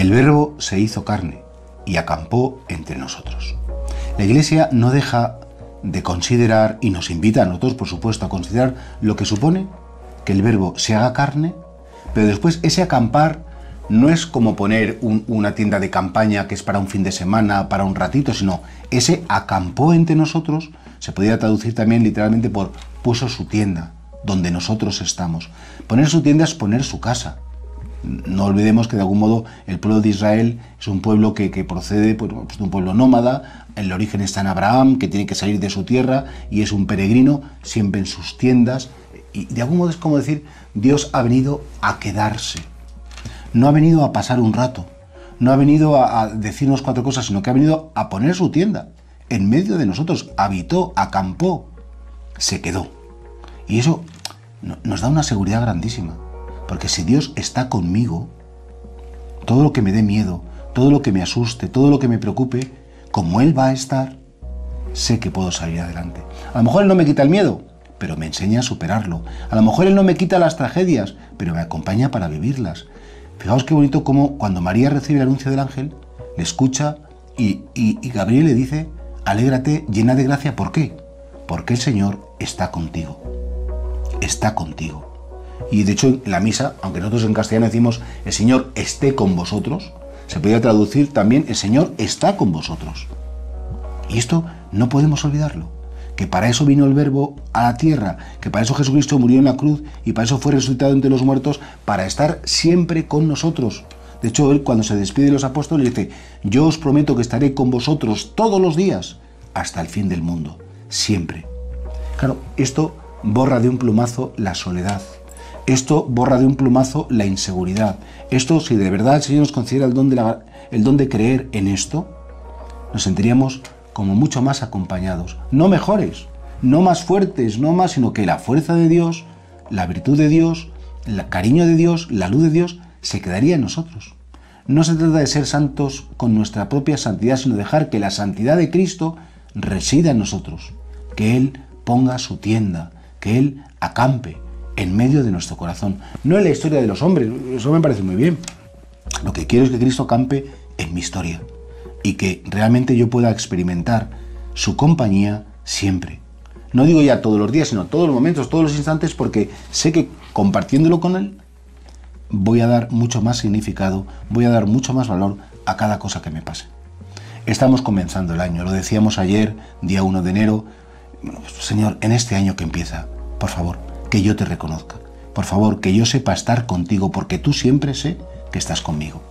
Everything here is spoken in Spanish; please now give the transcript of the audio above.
El Verbo se hizo carne y acampó entre nosotros. La Iglesia no deja de considerar, y nos invita a nosotros, por supuesto, a considerar lo que supone que el Verbo se haga carne, pero después ese acampar no es como poner una tienda de campaña que es para un fin de semana, para un ratito, sino ese acampó entre nosotros, se podría traducir también literalmente por puso su tienda, donde nosotros estamos. Poner su tienda es poner su casa. No olvidemos que de algún modo el pueblo de Israel es un pueblo que procede pues, de un pueblo nómada, el origen está en Abraham, que tiene que salir de su tierra y es un peregrino, siempre en sus tiendas, y de algún modo es como decir, Dios ha venido a quedarse, no ha venido a pasar un rato, no ha venido a decirnos cuatro cosas, sino que ha venido a poner su tienda en medio de nosotros, habitó, acampó, se quedó. Y eso nos da una seguridad grandísima. Porque si Dios está conmigo, todo lo que me dé miedo, todo lo que me asuste, todo lo que me preocupe, como Él va a estar, sé que puedo salir adelante. A lo mejor Él no me quita el miedo, pero me enseña a superarlo. A lo mejor Él no me quita las tragedias, pero me acompaña para vivirlas. Fijaos qué bonito como cuando María recibe el anuncio del ángel, le escucha y Gabriel le dice, alégrate, llena de gracia. ¿Por qué? Porque el Señor está contigo. Está contigo. Y de hecho en la misa, aunque nosotros en castellano decimos el Señor esté con vosotros, se podría traducir también el Señor está con vosotros. Y esto no podemos olvidarlo, que para eso vino el Verbo a la tierra, que para eso Jesucristo murió en la cruz y para eso fue resucitado entre los muertos, para estar siempre con nosotros. De hecho, Él cuando se despide de los apóstoles dice, yo os prometo que estaré con vosotros todos los días hasta el fin del mundo, siempre. Claro, esto borra de un plumazo la soledad. Esto borra de un plumazo la inseguridad. Esto, si de verdad el Señor nos considera el don de creer en esto, nos sentiríamos como mucho más acompañados. No mejores, no más fuertes, no más, sino que la fuerza de Dios, la virtud de Dios, el cariño de Dios, la luz de Dios, se quedaría en nosotros. No se trata de ser santos con nuestra propia santidad, sino dejar que la santidad de Cristo resida en nosotros. Que Él ponga su tienda, que Él acampe en medio de nuestro corazón. No en la historia de los hombres, eso me parece muy bien. Lo que quiero es que Cristo campe en mi historia y que realmente yo pueda experimentar su compañía siempre. No digo ya todos los días, sino todos los momentos, todos los instantes, porque sé que compartiéndolo con Él voy a dar mucho más significado, voy a dar mucho más valor a cada cosa que me pase. Estamos comenzando el año, lo decíamos ayer, día 1 de enero. Bueno, Señor, en este año que empieza, por favor, que yo te reconozca. Por favor, que yo sepa estar contigo, porque tú siempre sé que estás conmigo.